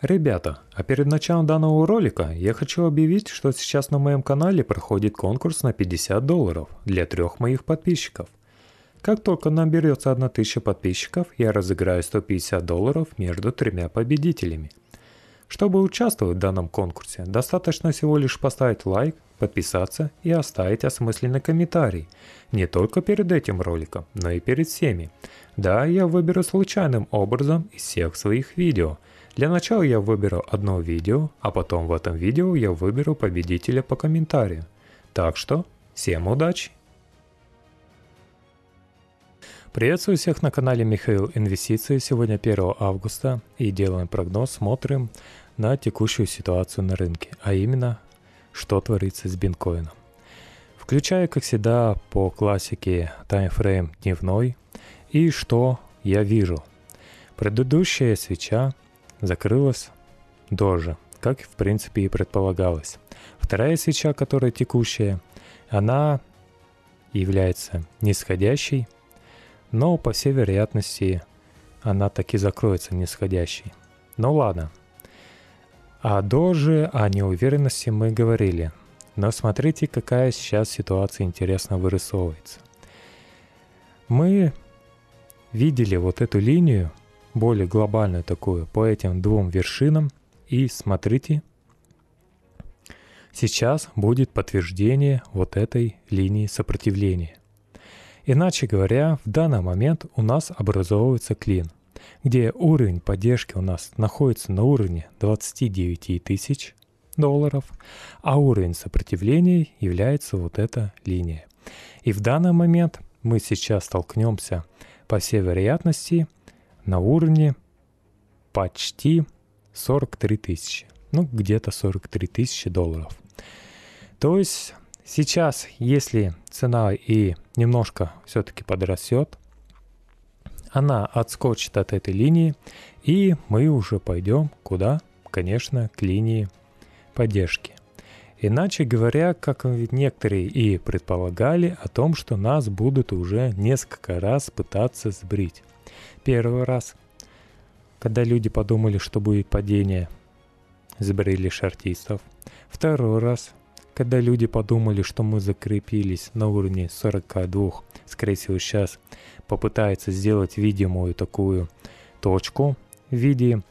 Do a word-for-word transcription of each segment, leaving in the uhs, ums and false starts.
Ребята, а перед началом данного ролика я хочу объявить, что сейчас на моем канале проходит конкурс на пятьдесят долларов для трех моих подписчиков. Как только наберется тысяча подписчиков, я разыграю сто пятьдесят долларов между тремя победителями. Чтобы участвовать в данном конкурсе, достаточно всего лишь поставить лайк, подписаться и оставить осмысленный комментарий. Не только перед этим роликом, но и перед всеми. Да, я выберу случайным образом из всех своих видео. Для начала я выберу одно видео, а потом в этом видео я выберу победителя по комментарию. Так что, всем удачи! Приветствую всех на канале Михаил Инвестиции. Сегодня первое августа и делаем прогноз, смотрим на текущую ситуацию на рынке, а именно, что творится с биткоином. Включая, как всегда, по классике таймфрейм дневной, и что я вижу. Предыдущая свеча закрылась дороже, как в принципе и предполагалось. Вторая свеча, которая текущая, она является нисходящей, но по всей вероятности она таки закроется нисходящей. Ну ладно. А даже о неуверенности мы говорили. Но смотрите, какая сейчас ситуация интересно вырисовывается. Мы видели вот эту линию, более глобальную такую, по этим двум вершинам. И смотрите, сейчас будет подтверждение вот этой линии сопротивления. Иначе говоря, в данный момент у нас образовывается клин, где уровень поддержки у нас находится на уровне двадцати девяти тысяч долларов, а уровень сопротивления является вот эта линия. И в данный момент мы сейчас столкнемся, по всей вероятности, на уровне почти сорок три тысячи, ну где-то сорок три тысячи долларов. То есть сейчас, если цена и немножко все-таки подрастет, она отскочит от этой линии, и мы уже пойдем куда? Конечно, к линии поддержки. Иначе говоря, как некоторые и предполагали, о том, что нас будут уже несколько раз пытаться сбрить. Первый раз, когда люди подумали, что будет падение, сбрили шортистов. Второй раз, когда люди подумали, что мы закрепились на уровне сорока двух, скорее всего сейчас попытается сделать видимую такую точку в виде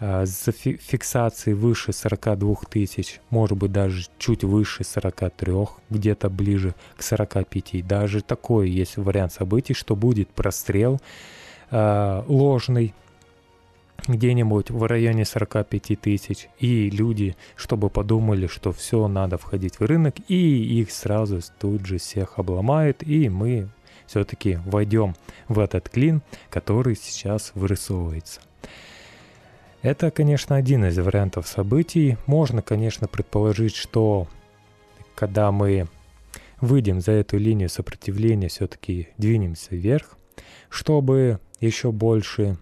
э, фиксации выше сорока двух тысяч, может быть даже чуть выше сорока трёх, где-то ближе к сорока пяти. Даже такой есть вариант событий, что будет прострел э, ложный где-нибудь в районе сорока пяти тысяч, и люди, чтобы подумали, что все, надо входить в рынок, и их сразу тут же всех обломают, и мы все-таки войдем в этот клин, который сейчас вырисовывается. Это, конечно, один из вариантов событий. Можно, конечно, предположить, что когда мы выйдем за эту линию сопротивления, все-таки двинемся вверх, чтобы еще больше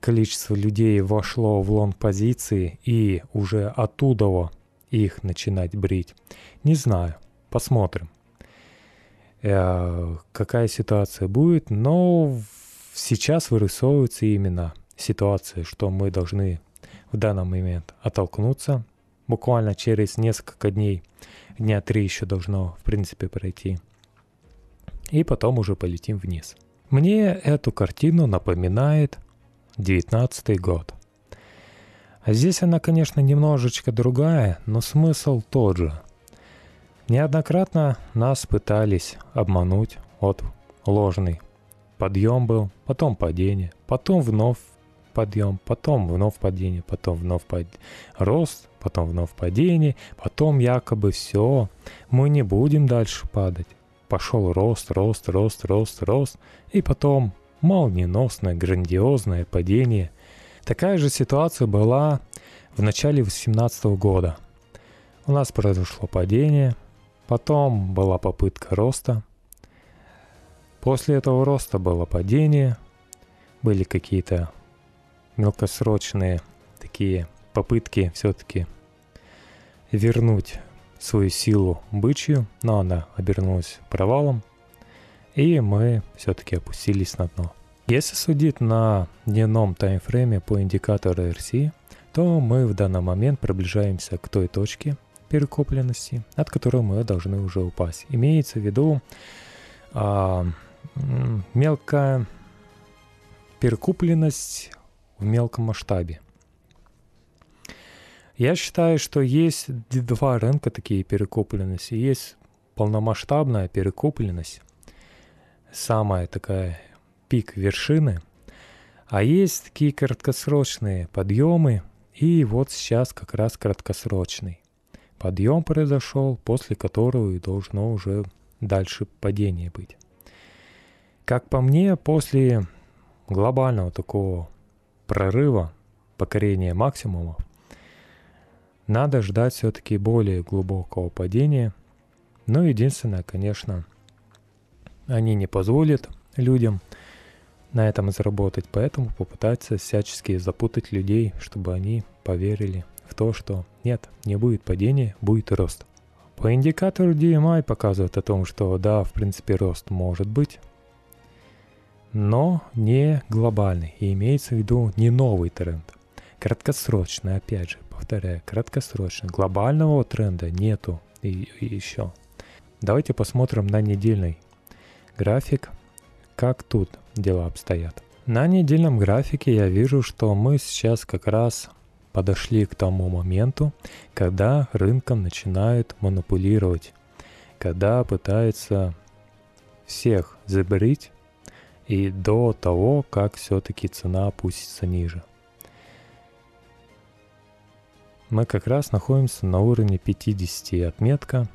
количество людей вошло в лонг позиции и уже оттуда их начинать брить. Не знаю, посмотрим, э, какая ситуация будет, но сейчас вырисовывается именно ситуация, что мы должны в данный момент оттолкнуться. Буквально через несколько дней, дня три еще должно в принципе пройти, и потом уже полетим вниз. Мне эту картину напоминает две тысячи девятнадцатый год. А здесь она, конечно, немножечко другая, но смысл тот же. Неоднократно нас пытались обмануть. Вот ложный подъем был, потом падение, потом вновь подъем, потом вновь падение, потом вновь под... рост, потом вновь падение, потом якобы все, мы не будем дальше падать. Пошел рост, рост, рост, рост, рост, и потом молниеносное, грандиозное падение. Такая же ситуация была в начале две тысячи восемнадцатого года. У нас произошло падение, потом была попытка роста. После этого роста было падение, были какие-то мелкосрочные такие попытки все-таки вернуть свою силу бычью, но она обернулась провалом. И мы все-таки опустились на дно. Если судить на дневном таймфрейме по индикатору эр си, то мы в данный момент приближаемся к той точке перекопленности, от которой мы должны уже упасть. Имеется в виду а, мелкая перекупленность в мелком масштабе. Я считаю, что есть два рынка такие перекупленности. Есть полномасштабная перекупленность, самая такая пик вершины, а есть такие краткосрочные подъемы, и вот сейчас как раз краткосрочный подъем произошел, после которого и должно уже дальше падение быть. Как по мне, после глобального такого прорыва, покорения максимумов, надо ждать все-таки более глубокого падения. Но единственное, конечно, они не позволят людям на этом заработать, поэтому попытаются всячески запутать людей, чтобы они поверили в то, что нет, не будет падения, будет рост. По индикатору ди эм ай показывает о том, что да, в принципе, рост может быть, но не глобальный, и имеется в виду не новый тренд. Краткосрочный, опять же, повторяю, краткосрочный. Глобального тренда нету и, и еще. Давайте посмотрим на недельный график, как тут дела обстоят. На недельном графике я вижу, что мы сейчас как раз подошли к тому моменту, когда рынком начинают манипулировать, когда пытаются всех забрить, и до того, как все-таки цена опустится ниже. Мы как раз находимся на уровне пятидесяти отметка.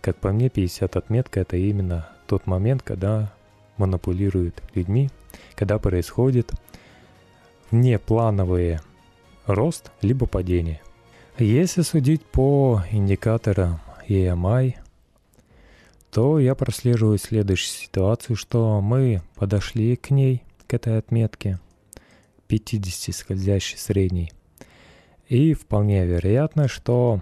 Как по мне, пятьдесят отметка — это именно тот момент, когда манипулируют людьми, когда происходит внеплановый рост либо падение. Если судить по индикаторам и эм ай, то я прослеживаю следующую ситуацию, что мы подошли к ней, к этой отметке пятидесяти скользящей средней. И вполне вероятно, что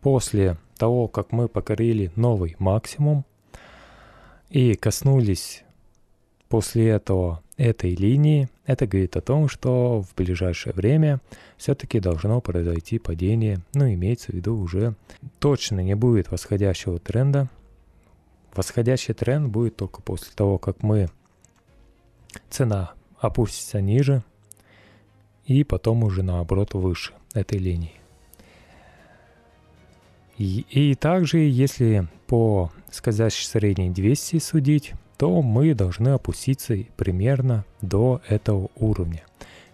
после того, как мы покорили новый максимум и коснулись после этого этой линии, это говорит о том, что в ближайшее время все-таки должно произойти падение, но ну, имеется в виду уже точно не будет восходящего тренда. Восходящий тренд будет только после того, как мы цена опустится ниже и потом уже наоборот выше этой линии. И, и также, если по скользящей средней двести судить, то мы должны опуститься примерно до этого уровня.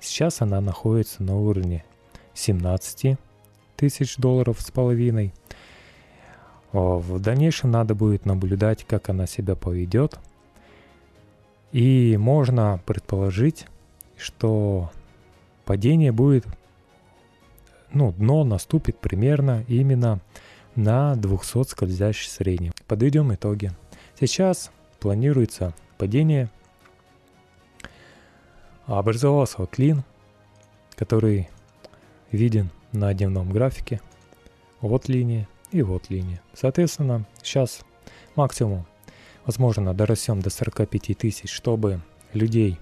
Сейчас она находится на уровне семнадцати тысяч долларов с половиной. В дальнейшем надо будет наблюдать, как она себя поведет. И можно предположить, что падение будет, ну, дно наступит примерно именно на двухсот скользящей средней. Подведем итоги. Сейчас планируется падение. Образовался клин, который виден на дневном графике. Вот линия и вот линия. Соответственно, сейчас максимум, возможно, дорастем до сорока пяти тысяч, чтобы людей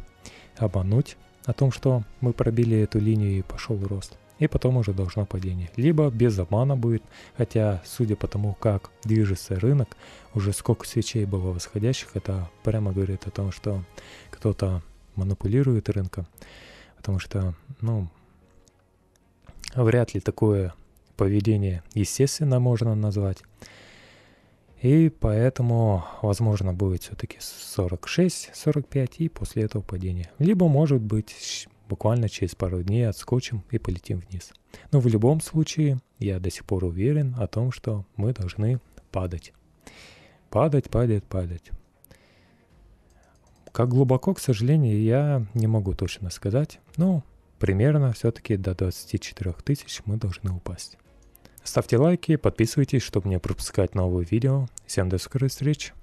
обмануть о том, что мы пробили эту линию и пошел рост. И потом уже должно падение. Либо без обмана будет, хотя, судя по тому, как движется рынок, уже сколько свечей было восходящих, это прямо говорит о том, что кто-то манипулирует рынком, потому что, ну, вряд ли такое поведение естественно можно назвать. И поэтому, возможно, будет все-таки сорок шесть сорок пять и после этого падение. Либо, может быть, буквально через пару дней отскочим и полетим вниз. Но в любом случае, я до сих пор уверен о том, что мы должны падать. Падать, падать, падать. Как глубоко, к сожалению, я не могу точно сказать, но примерно все-таки до двадцати четырёх тысяч мы должны упасть. Ставьте лайки, подписывайтесь, чтобы не пропускать новые видео. Всем до скорых встреч!